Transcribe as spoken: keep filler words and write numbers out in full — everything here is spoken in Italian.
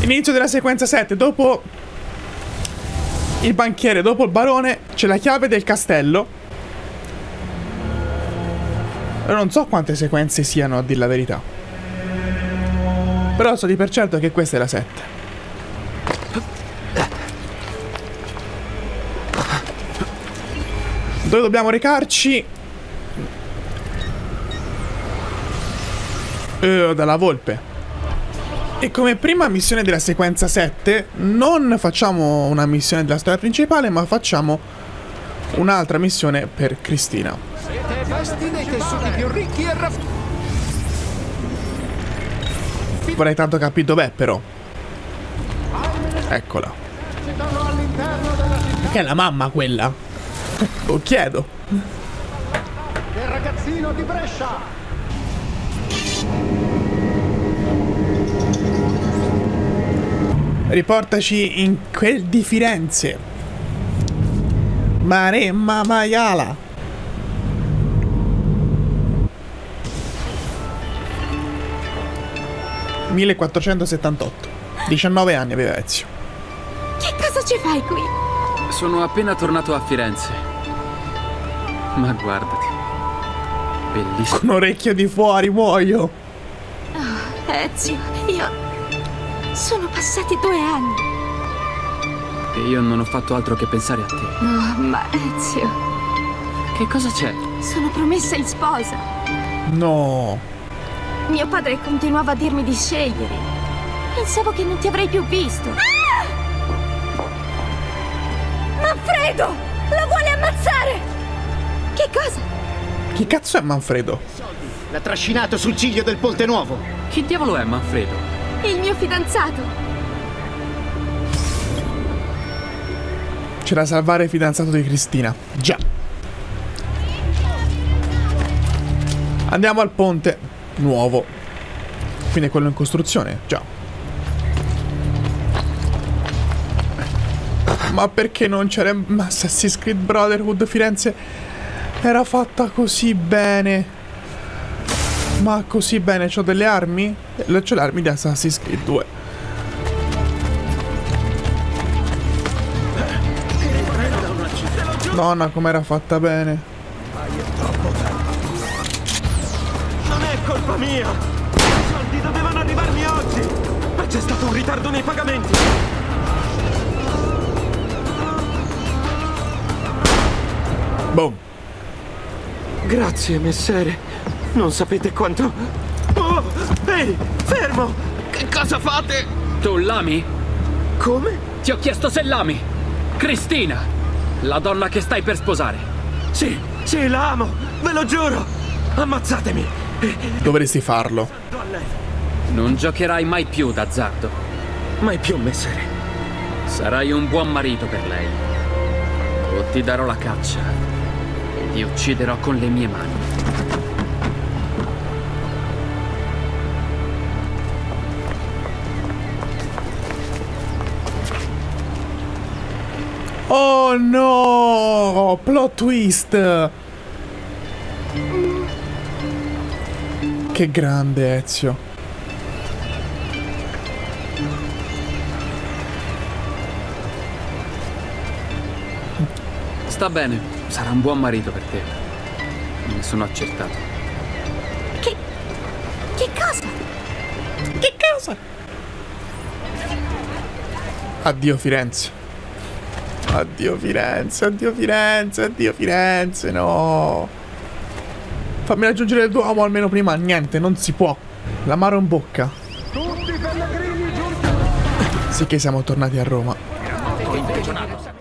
Inizio della sequenza sette, dopo il banchiere, dopo il barone, c'è la chiave del castello. Non so quante sequenze siano, a dir la verità, però so di per certo che questa è la sette. Dove dobbiamo recarci? Eh, dalla volpe. E come prima missione della sequenza sette non facciamo una missione della storia principale, ma facciamo un'altra missione per Cristina. Siete vasti dei tessuti più ricchi e raffinati. Vorrei tanto capire dov'è, però. Eccola. Che è la mamma quella? Lo chiedo. Il ragazzino di Brescia. Riportaci in quel di Firenze. Maremma maiala. millequattrocentosettantotto. diciannove anni aveva Ezio. Che cosa ci fai qui? Sono appena tornato a Firenze. Ma guardati. Bellissimo. Con orecchio di fuori muoio. Oh, Ezio, io... sono passati due anni. E io non ho fatto altro che pensare a te. No, ma Ezio. Che cosa c'è? Sono promessa in sposa. No. Mio padre continuava a dirmi di scegliere. Pensavo che non ti avrei più visto. Ah! Manfredo! La vuole ammazzare! Che cosa? Chi cazzo è Manfredo? L'ha trascinato sul ciglio del Ponte Nuovo. Chi diavolo è Manfredo? Il mio fidanzato. C'era da salvare il fidanzato di Cristina. Già. Andiamo al ponte nuovo. Quindi è quello in costruzione. Già. Ma perché non c'era Assassin's Creed Brotherhood? Firenze era fatta così bene. Ma così bene, c'ho delle armi? C'ho le armi di Assassin's Creed due. Nonna, com'era fatta bene. Non è colpa mia! I soldi dovevano arrivarmi oggi! Ma c'è stato un ritardo nei pagamenti! Boom! Grazie, messere! Non sapete quanto... Oh, ehi, fermo! Che cosa fate? Tu l'ami? Come? Ti ho chiesto se l'ami. Cristina, la donna che stai per sposare. Sì, sì, la amo, ve lo giuro. Ammazzatemi. Dovresti farlo. Non giocherai mai più d'azzardo. Mai più, messere. Sarai un buon marito per lei. O ti darò la caccia. E ti ucciderò con le mie mani. Oh no! Plot twist! Che grande Ezio. Sta bene, sarà un buon marito per te. Me ne sono accertato. Che... che cosa? Che cosa? Addio Firenze. Addio Firenze, addio Firenze, addio Firenze, no. Fammi raggiungere il Duomo almeno prima, niente, non si può. L'amaro in bocca. Tutti i pellegrini giunti. Sì che siamo tornati a Roma.